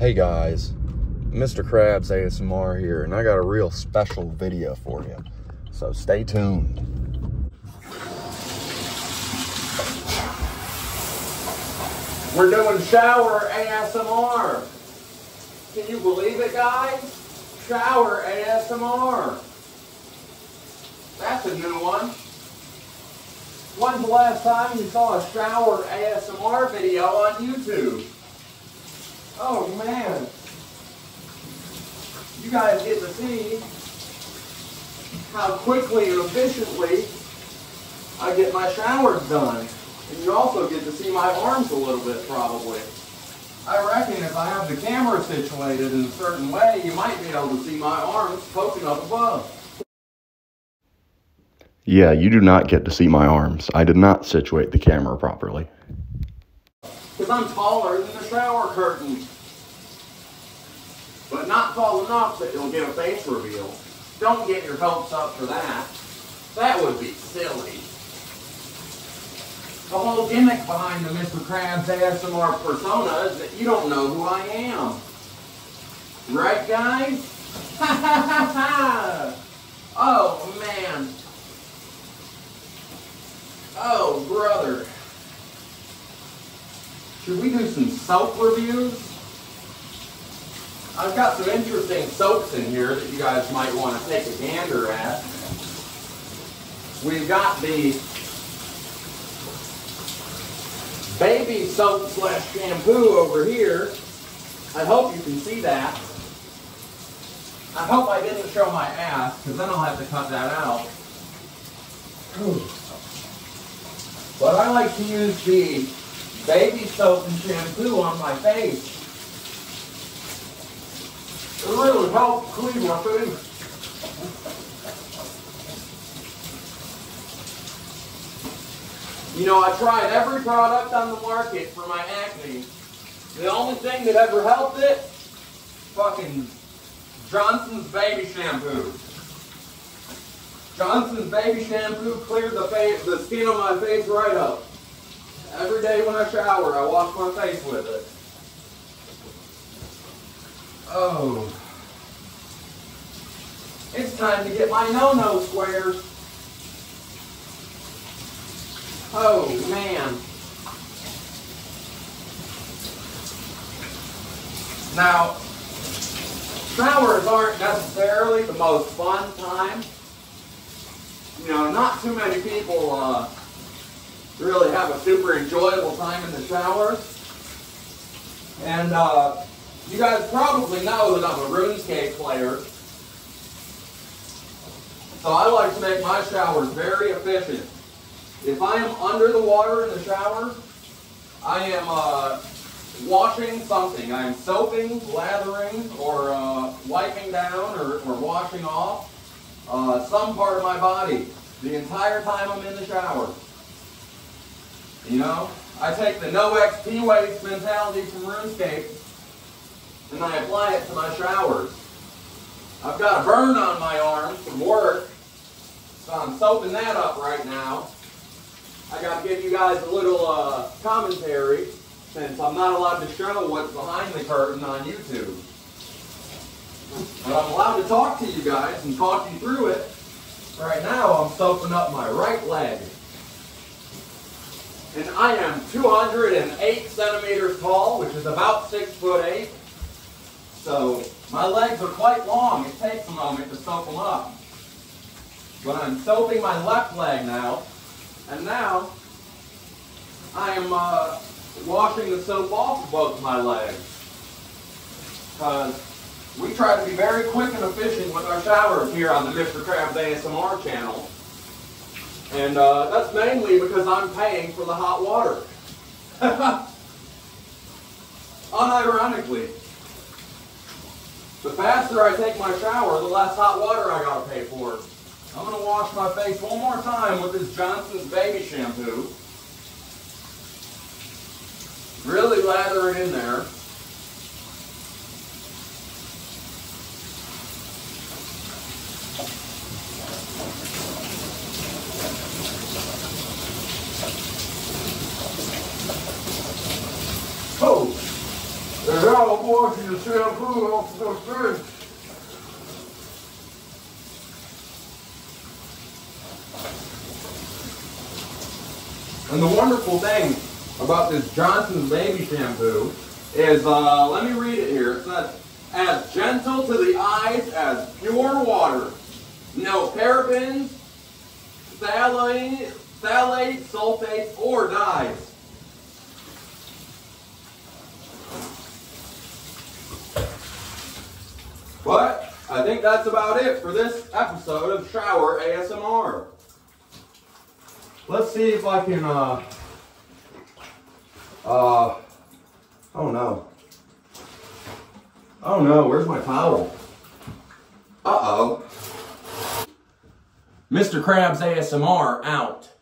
Hey guys, Mr. Krabs ASMR here, and I got a real special video for you, so stay tuned. We're doing shower ASMR. Can you believe it, guys? Shower ASMR. That's a new one. When's the last time you saw a shower ASMR video on YouTube? Oh man, you guys get to see how quickly and efficiently I get my showers done. And you also get to see my arms a little bit, probably. I reckon if I have the camera situated in a certain way, you might be able to see my arms poking up above. Yeah, you do not get to see my arms. I did not situate the camera properly. Because I'm taller than the shower curtain. But not tall enough that you'll get a face reveal. Don't get your hopes up for that. That would be silly. The whole gimmick behind the Mr. Krabs ASMR persona is that you don't know who I am. Right, guys? Ha ha ha ha! Oh, man. Oh, brother. Should we do some soap reviews? I've got some interesting soaps in here that you guys might want to take a gander at. We've got the baby soap / shampoo over here. I hope you can see that. I hope I didn't show my ass, because then I'll have to cut that out. But I like to use the baby soap and shampoo on my face. It really helps clean my face. You know, I tried every product on the market for my acne. The only thing that ever helped it, fucking Johnson's Baby Shampoo. Johnson's Baby Shampoo cleared the skin on my face right up. Every day when I shower, I wash my face with it. Oh. It's time to get my no-no squares. Oh, man. Now, showers aren't necessarily the most fun time. You know, not too many people, really have a super enjoyable time in the shower. And you guys probably know that I'm a RuneScape player. So I like to make my showers very efficient. If I am under the water in the shower, I am washing something. I am soaping, lathering, or wiping down or washing off some part of my body the entire time I'm in the shower. You know, I take the no XP waste mentality from RuneScape and I apply it to my showers. I've got a burn on my arm from work, so I'm soaping that up right now. I gotta give you guys a little commentary since I'm not allowed to show what's behind the curtain on YouTube. But I'm allowed to talk to you guys and talk you through it. Right now I'm soaping up my right leg. And I am 208 centimeters tall, which is about 6'8". So my legs are quite long. It takes a moment to soap them up. But I'm soaping my left leg now. And now I am washing the soap off of both my legs. Because we try to be very quick and efficient with our showers here on the Mr. Krabs ASMR channel. And that's mainly because I'm paying for the hot water. Unironically. The faster I take my shower, the less hot water I gotta pay for. I'm gonna wash my face one more time with this Johnson's Baby Shampoo. Really lather it in there. Oh, there's towel washing the shampoo off the fish. And the wonderful thing about this Johnson's Baby Shampoo is, let me read it here. It says, as gentle to the eyes as pure water. No parabens, phthalates, sulfates, or dyes. But I think that's about it for this episode of Shower ASMR. Let's see if I can, oh no. Oh no, where's my towel? Uh-oh. Mr. Krabs ASMR out.